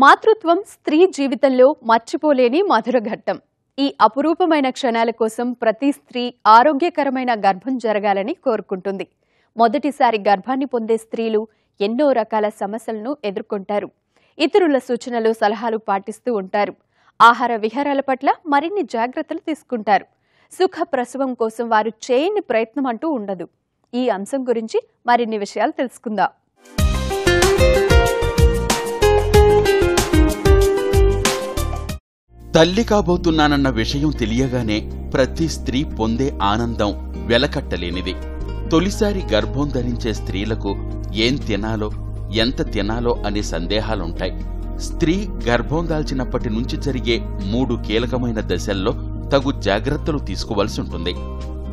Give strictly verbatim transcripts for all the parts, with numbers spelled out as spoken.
మాతృత్వం స్త్రీ జీవితంలో మర్చిపోలేని మధుర ఘట్టం. ఈ అపురూపమైన క్షణాల కోసం ప్రతి స్త్రీ ఆరోగ్యకరమైన గర్భం జరగాలని కోరుకుంటుంది. మొదటిసారి గర్భాన్ని పొందే స్త్రీలు ఎన్నో రకాల సమస్యలను ఎదుర్కొంటారు. ఇతరుల సూచనలు సలహాలు పాటిస్తూ ఉంటారు. ఆహార విహారాల పట్ల మరిన్ని జాగ్రత్తలు తీసుకుంటారు. సుఖ ప్రసవం కోసం వారు చేయని ప్రయత్నం అంటూ ఉండదు. ఈ అంశం గురించి మరిన్ని విషయాలు తెలుసుకుందాం. తల్లి కాబోతున్నానన్న విషయం తెలియగానే ప్రతి స్త్రీ పొందే ఆనందం వెలకట్టలేనిది. తొలిసారి గర్భం ధరించే స్త్రీలకు ఏం తినాలో ఎంత తినాలో అనే సందేహాలుంటాయి. స్త్రీ గర్భం దాల్చినప్పటి నుంచి జరిగే మూడు కీలకమైన దశల్లో తగు జాగ్రత్తలు తీసుకోవాల్సి ఉంటుంది.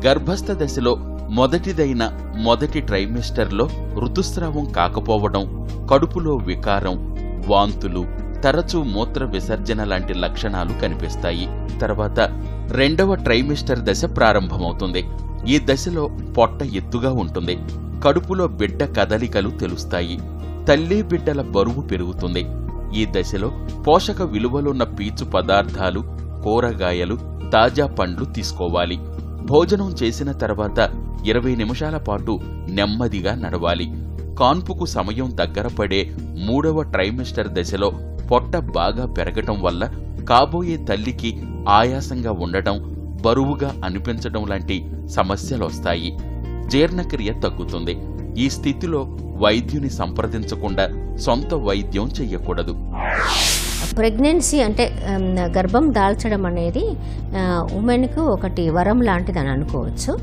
గర్భస్థ దశలో మొదటిదైన మొదటి ట్రైమిస్టర్లో ఋతుస్రావం కాకపోవడం, కడుపులో వికారం, వాంతులు, తరచూ మూత్ర విసర్జన లాంటి లక్షణాలు కనిపిస్తాయి. తర్వాత రెండవ ట్రైమిస్టర్ దశ ప్రారంభమవుతుంది. ఈ దశలో పొట్ట ఎత్తుగా ఉంటుంది. కడుపులో బిడ్డ కదలికలు తెలుస్తాయి. తల్లి బిడ్డల బరువు పెరుగుతుంది. ఈ దశలో పోషక విలువలున్న పీచు పదార్థాలు, కూరగాయలు, తాజా పండ్లు తీసుకోవాలి. భోజనం చేసిన తర్వాత ఇరవై నిమిషాల పాటు నెమ్మదిగా నడవాలి. కాన్పుకు సమయం దగ్గరపడే మూడవ ట్రైమిస్టర్ దశలో పొట్ట బాగా పెరగటం వల్ల కాబోయే తల్లికి ఆయాసంగా ఉండటం, బరువుగా అనిపించడం లాంటి సమస్యలొస్తాయి. జీర్ణక్రియ తగ్గుతుంది. ఈ స్థితిలో వైద్యుని సంప్రదించకుండా సొంత వైద్యం చెయ్యకూడదు. ప్రెగ్నెన్సీ అంటే గర్భం దాల్చడం అనేది ఉమెన్కు ఒకటి వరం లాంటిదని అనుకోవచ్చు.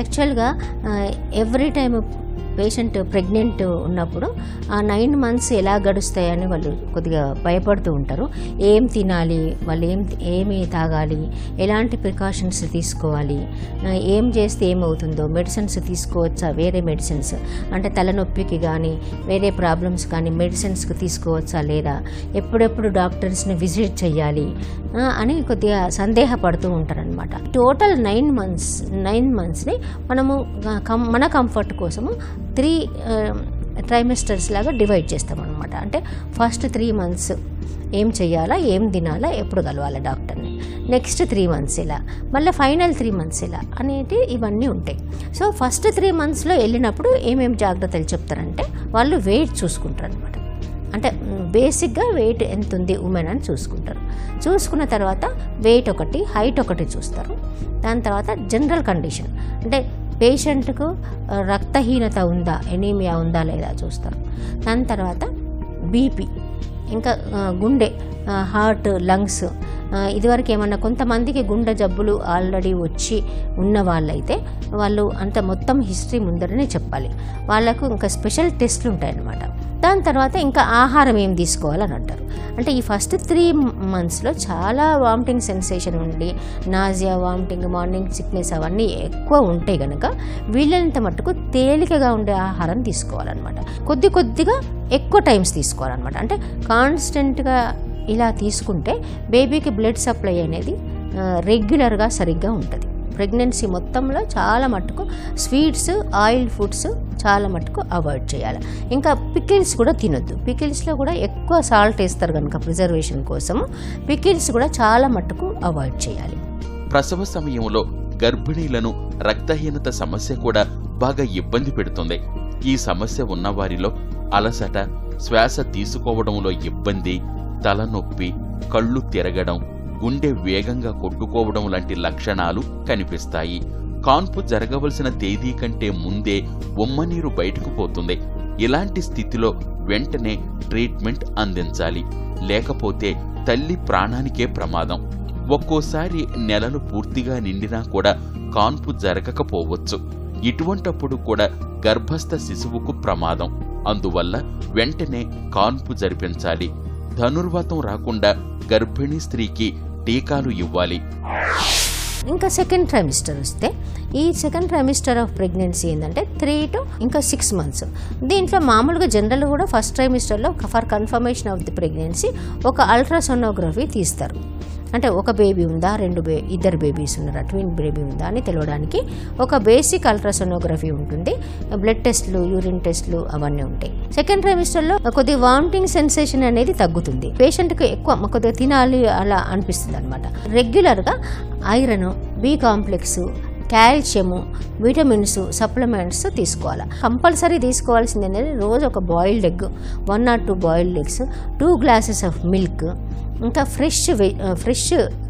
యాక్చువల్గా ఎవ్రీ టైమ్ పేషెంట్ ప్రెగ్నెంట్ ఉన్నప్పుడు ఆ నైన్ మంత్స్ ఎలా గడుస్తాయని వాళ్ళు కొద్దిగా భయపడుతూ ఉంటారు. ఏం తినాలి, వాళ్ళు ఏం ఏమి తాగాలి, ఎలాంటి ప్రికాషన్స్ తీసుకోవాలి, ఏం చేస్తే ఏమవుతుందో, మెడిసిన్స్ తీసుకోవచ్చా, వేరే మెడిసిన్స్ అంటే తలనొప్పికి కానీ వేరే ప్రాబ్లమ్స్ కానీ మెడిసిన్స్కి తీసుకోవచ్చా లేదా, ఎప్పుడెప్పుడు డాక్టర్స్ని విజిట్ చేయాలి అని కొద్దిగా సందేహపడుతూ ఉంటారనమాట. టోటల్ నైన్ మంత్స్ నైన్ మంత్స్ని మనము మన కంఫర్ట్ కోసము త్రీ ట్రైమిస్టర్స్ లాగా డివైడ్ చేస్తాం అనమాట. అంటే ఫస్ట్ త్రీ మంత్స్ ఏం చేయాలా, ఏం తినాలా, ఎప్పుడు కలవాలా డాక్టర్ని, నెక్స్ట్ త్రీ మంత్స్ ఇలా, మళ్ళీ ఫైనల్ త్రీ మంత్స్ ఇలా అనేవి ఇవన్నీ ఉంటాయి. సో ఫస్ట్ త్రీ మంత్స్లో వెళ్ళినప్పుడు ఏమేమి జాగ్రత్తలు చెప్తారంటే వాళ్ళు వెయిట్ చూసుకుంటారు అనమాట. అంటే బేసిక్గా వెయిట్ ఎంత ఉంది ఉమెన్ అని చూసుకుంటారు. చూసుకున్న తర్వాత వెయిట్ ఒకటి, హైట్ ఒకటి చూస్తారు. దాని తర్వాత జనరల్ కండిషన్ అంటే పేషెంట్కు రక్తహీనత ఉందా, ఎనీమియా ఉందా లేదా చూస్తారు. దాని తర్వాత బీపీ, ఇంకా గుండె, హార్ట్, లంగ్స్. ఇదివరకు ఏమన్నా కొంతమందికి గుండె జబ్బులు ఆల్రెడీ వచ్చి ఉన్న వాళ్ళైతే వాళ్ళు అంత మొత్తం హిస్టరీ ముందరనే చెప్పాలి. వాళ్ళకు ఇంకా స్పెషల్ టెస్ట్లు ఉంటాయన్నమాట. దాని తర్వాత ఇంకా ఆహారం ఏం తీసుకోవాలని అంటారు. అంటే ఈ ఫస్ట్ త్రీ మంత్స్లో చాలా వామిటింగ్ సెన్సేషన్ ఉండి నాజియా, వామిటింగ్, మార్నింగ్ సిక్నెస్ అవన్నీ ఎక్కువ ఉంటే కనుక వీళ్ళంత మట్టుకు తేలికగా ఉండే ఆహారం తీసుకోవాలన్నమాట. కొద్ది కొద్దిగా ఎక్కువ టైమ్స్ తీసుకోవాలన్నమాట. అంటే కాన్స్టెంట్గా ఇలా తీసుకుంటే బేబీకి బ్లడ్ సప్లై అనేది రెగ్యులర్గా సరిగ్గా ఉంటుంది. ప్రెగ్నెన్సీ మొత్తంలో చాలా మట్టుకు స్వీట్స్, ఆయిల్ ఫుడ్స్ చాలా మట్టుకు అవాయిడ్ చేయాలి. ఇంకా పికిల్స్ కూడా తినొద్దు. పికిల్స్లో కూడా ఎక్కువ సాల్ట్ వేస్తారు కనుక ప్రిజర్వేషన్ కోసం పికిల్స్ కూడా చాలా మట్టుకు అవాయిడ్ చేయాలి. ప్రసవ సమయంలో గర్భిణీలను రక్తహీనత సమస్య కూడా బాగా ఇబ్బంది పెడుతుంది. ఈ సమస్య ఉన్నవారిలో అలసట, శ్వాస తీసుకోవడంలో ఇబ్బంది, తలనొప్పి, కళ్ళు తిరగడం, గుండె వేగంగా కొట్టుకోవడం లాంటి లక్షణాలు కనిపిస్తాయి. కాన్పు జరగవలసిన తేదీ కంటే ముందే ఉమ్మనీరు బయటకు పోతుంది. ఇలాంటి స్థితిలో వెంటనే ట్రీట్మెంట్ అందించాలి. లేకపోతే తల్లి ప్రాణానికే ప్రమాదం. ఒక్కోసారి నెలలు పూర్తిగా నిండినా కూడా కాన్పు జరగకపోవచ్చు. ఇటువంటప్పుడు కూడా గర్భస్థ శిశువుకు ప్రమాదం. అందువల్ల వెంటనే కాన్పు జరిపించాలి. ధనుర్వాతం రాకుండా గర్భిణీ స్త్రీకి టీకాలు ఇవ్వాలి. ఇంకా సెకండ్ ట్రైమిస్టర్ వస్తే ఈ సెకండ్ ట్రైమిస్టర్ ఆఫ్ ప్రెగ్నెన్సీ ఏంటంటే త్రీ టు ఇంకా సిక్స్ మంత్స్. దీంట్లో మామూలుగా జనరల్ కూడా ఫస్ట్ ట్రైమిస్టర్లో for confirmation of the pregnancy ఒక అల్ట్రాసోనోగ్రఫీ తీస్తారు. అంటే ఒక బేబీ ఉందా, రెండు బే ఇద్దరు బేబీస్ ఉన్నారా, ట్విన్ బేబీ ఉందా అని తెలియడానికి ఒక బేసిక్ అల్ట్రాసోనోగ్రఫీ ఉంటుంది. బ్లడ్ టెస్ట్లు, యూరిన్ టెస్ట్లు అవన్నీ ఉంటాయి. సెకండ్ ట్రైమిస్టర్లో కొద్ది వామిటింగ్ సెన్సేషన్ అనేది తగ్గుతుంది. పేషెంట్కి ఎక్కువ కొద్దిగా తినాలి అలా అనిపిస్తుంది అనమాట. రెగ్యులర్గా iron, B complex, calcium, vitamins, supplements తీసుకోవాలి. కంపల్సరీ తీసుకోవాల్సింది అనేది రోజు ఒక boiled egg, one or two boiled eggs, two glasses of milk, ఇంకా ఫ్రెష్ వె ఫ్రెష్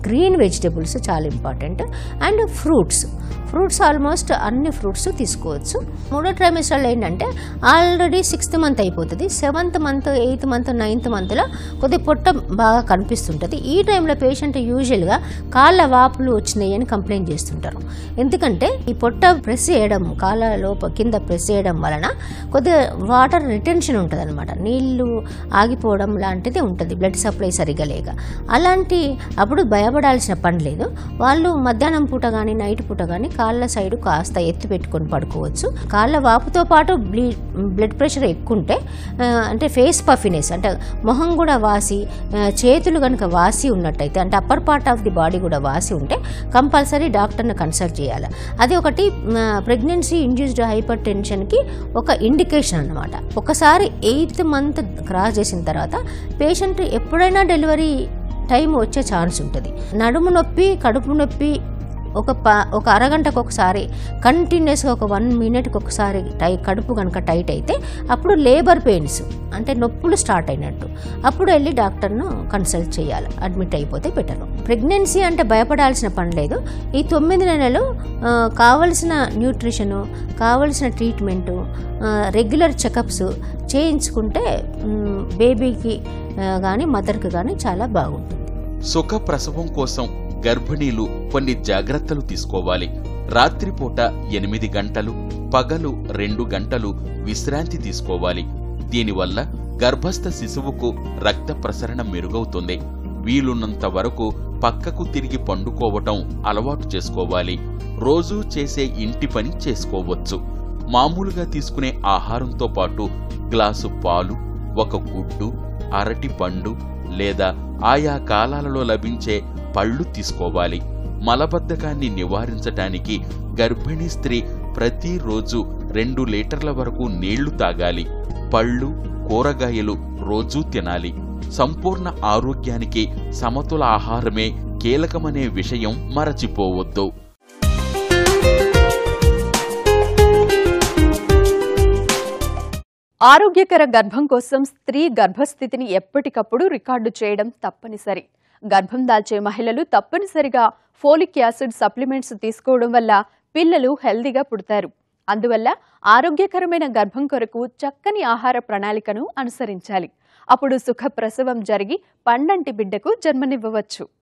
గ్రీన్ వెజిటబుల్స్ చాలా important, and fruits fruits almost అన్ని ఫ్రూట్స్ తీసుకోవచ్చు. మూడో ట్రైమిస్టర్లో ఏంటంటే ఆల్రెడీ సిక్స్త్ మంత్ అయిపోతుంది. Seventh month, eighth month, ninth మంత్లో కొద్ది పొట్ట బాగా కనిపిస్తుంటుంది. ఈ టైంలో పేషెంట్ యూజువల్గా కాళ్ళ వాపులు వచ్చినాయి అని కంప్లైంట్ చేస్తుంటారు. ఎందుకంటే ఈ పొట్ట ప్రెస్ చేయడం, కాళ్ళ లోప కింద ప్రెస్ చేయడం వలన కొద్దిగా వాటర్ రిటెన్షన్ ఉంటుంది అనమాట. నీళ్లు ఆగిపోవడం లాంటిది ఉంటుంది, బ్లడ్ సప్లై సరిగా లేక. అలాంటి అప్పుడు భయపడాల్సిన పని లేదు. వాళ్ళు మధ్యాహ్నం పూట కానీ నైట్ పూట కానీ కాళ్ళ సైడు కాస్త ఎత్తు పెట్టుకొని పడుకోవచ్చు. కాళ్ళ వాపుతో పాటు బ్లీ బ్లడ్ ప్రెషర్ ఎక్కువ ఉంటే, అంటే ఫేస్ పఫినెస్, అంటే మొహం కూడా వాసి, చేతులు కనుక వాసి ఉన్నట్టయితే, అంటే upper part of the body కూడా వాసి ఉంటే కంపల్సరీ డాక్టర్ని కన్సల్ట్ చేయాలి. అది ఒకటి ప్రెగ్నెన్సీ ఇండ్యూస్డ్ హైపర్ టెన్షన్కి ఒక ఇండికేషన్ అన్నమాట. ఒకసారి ఎయిత్ మంత్ క్రాస్ చేసిన తర్వాత పేషెంట్ ఎప్పుడైనా డెలివరీ టైం వచ్చే ఛాన్స్ ఉంటుంది. నడుము నొప్పి, కడుపు నొప్పి ఒక ప ఒక అరగంటకు ఒకసారి, కంటిన్యూస్గా ఒక వన్ మినిట్కి ఒకసారి టై కడుపు కనుక టైట్ అయితే అప్పుడు లేబర్ పెయిన్స్, అంటే నొప్పులు స్టార్ట్ అయినట్టు. అప్పుడు వెళ్ళి డాక్టర్ను కన్సల్ట్ చేయాలి. అడ్మిట్ అయిపోతే బెటరు. ప్రెగ్నెన్సీ అంటే భయపడాల్సిన పని లేదు. ఈ తొమ్మిది నెలలు కావలసిన న్యూట్రిషను, కావలసిన ట్రీట్మెంటు, రెగ్యులర్ చెకప్స్ చేయించుకుంటే బేబీకి కానీ మదర్కి కానీ చాలా బాగుంటుంది. సుఖ ప్రసవం కోసం గర్భిణీలు కొన్ని జాగ్రత్తలు తీసుకోవాలి. రాత్రిపూట ఎనిమిది గంటలు, పగలు రెండు గంటలు విశ్రాంతి తీసుకోవాలి. దీనివల్ల గర్భస్థ శిశువుకు రక్త ప్రసరణ మెరుగవుతుంది. వీలున్నంత వరకు పక్కకు తిరిగి పండుకోవటం అలవాటు చేసుకోవాలి. రోజూ చేసే ఇంటి పని చేసుకోవచ్చు. మామూలుగా తీసుకునే ఆహారంతో పాటు గ్లాసు పాలు, ఒక గుడ్డు, అరటి పండు లేదా ఆయా కాలాలలో లభించే పళ్ళు తీసుకోవాలి. మలబద్ధకాన్ని నివారించటానికి గర్భిణీ స్త్రీ ప్రతిరోజు రెండు లీటర్ల వరకు నీళ్లు తాగాలి. పళ్ళు, కూరగాయలు రోజూ తినాలి. సంపూర్ణ ఆరోగ్యానికి సమతుల ఆహారమే కీలకమనే విషయం మరచిపోవద్దు. ఆరోగ్యకర గర్భం కోసం స్త్రీ గర్భస్థితిని ఎప్పటికప్పుడు రికార్డు చేయడం తప్పనిసరి. గర్భం దాల్చే మహిళలు తప్పనిసరిగా ఫోలిక్ యాసిడ్ సప్లిమెంట్స్ తీసుకోవడం వల్ల పిల్లలు హెల్దీగా పుడతారు. అందువల్ల ఆరోగ్యకరమైన గర్భం కొరకు చక్కని ఆహార ప్రణాళికను అనుసరించాలి. అప్పుడు సుఖ ప్రసవం జరిగి పండంటి బిడ్డకు జన్మనివ్వవచ్చు.